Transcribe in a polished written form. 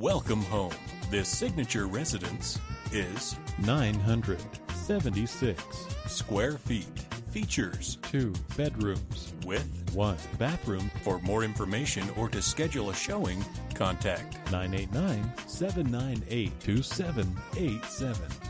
Welcome home. This signature residence is 976 square feet. Features 2 bedrooms with 1 bathroom. For more information or to schedule a showing, contact 989-798-2787.